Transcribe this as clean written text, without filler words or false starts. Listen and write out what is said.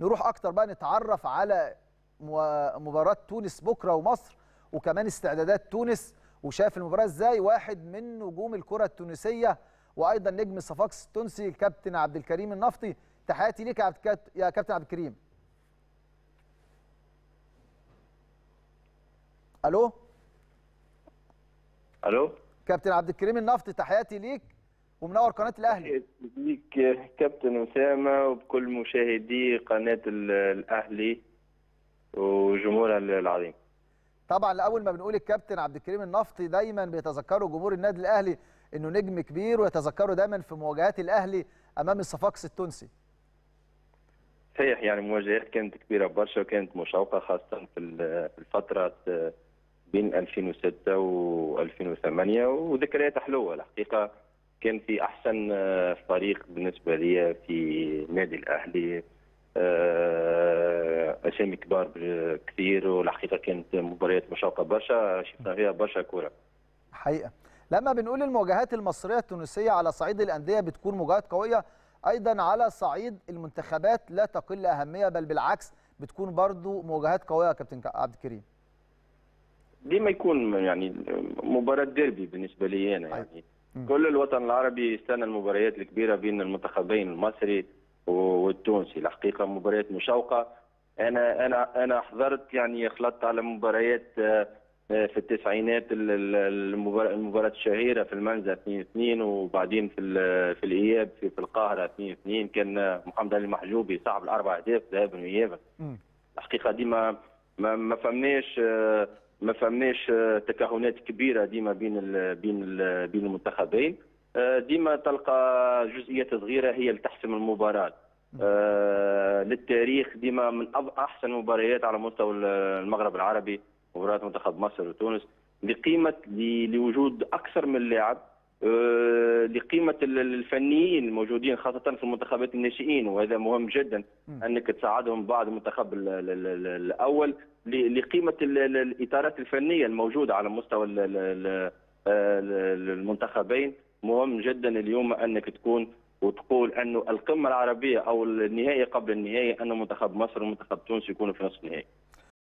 نروح اكتر بقى نتعرف على مباراة تونس بكره ومصر، وكمان استعدادات تونس وشاف المباراة ازاي واحد من نجوم الكرة التونسية وايضا نجم صفاقس التونسي كابتن عبد الكريم النفطي. تحياتي ليك يا كابتن عبد الكريم. الو الو كابتن عبد الكريم النفطي، تحياتي ليك ومنور قناة الأهلي. بيك كابتن أسامة وبكل مشاهدي قناة الأهلي وجمهورها العظيم. طبعا لأول ما بنقول الكابتن عبد الكريم النفطي دايما بيتذكره جمهور النادي الأهلي إنه نجم كبير، ويتذكره دايما في مواجهات الأهلي أمام الصفاقس التونسي. صحيح، يعني مواجهات كانت كبيرة برشا وكانت مشوقة، خاصة في الفترة بين 2006 و2008 وذكريات حلوة الحقيقة. كان في احسن فريق بالنسبه لي في نادي الاهلي، اسامي كبار كثير، والحقيقه كانت مباريات مشوقه برشا شفنا فيها برشا كوره حقيقه. لما بنقول المواجهات المصريه التونسيه على صعيد الانديه بتكون مواجهات قويه، ايضا على صعيد المنتخبات لا تقل اهميه، بل بالعكس بتكون برضو مواجهات قويه. كابتن عبد الكريم، ديما يكون يعني مباراه ديربي بالنسبه لي انا، يعني كل الوطن العربي يستنى المباريات الكبيره بين المنتخبين المصري والتونسي. الحقيقه مباريات مشوقه. انا حضرت يعني خلطت على مباريات في التسعينات، المباراه الشهيره في المنزه 2-2، وبعدين في الاياب في القاهره 2-2، كان محمد علي محجوبي صاحب ال4 اهداف ذهابا وايابا. الحقيقه ديما ما فماش تكهنات كبيره ديما بين المنتخبين، ديما تلقى جزئيات صغيره هي اللي تحسم المباراه. للتاريخ ديما من احسن مباريات على مستوى المغرب العربي مباراه منتخب مصر وتونس، لقيمه لوجود اكثر من لاعب، لقيمه الفنيين الموجودين خاصه في المنتخبات الناشئين، وهذا مهم جدا انك تساعدهم بعد المنتخب الاول، لقيمه الاطارات الفنيه الموجوده على مستوى المنتخبين. مهم جدا اليوم انك تكون وتقول انه القمه العربيه او النهائي قبل النهائي ان منتخب مصر ومنتخب تونس يكونوا في نصف النهائي.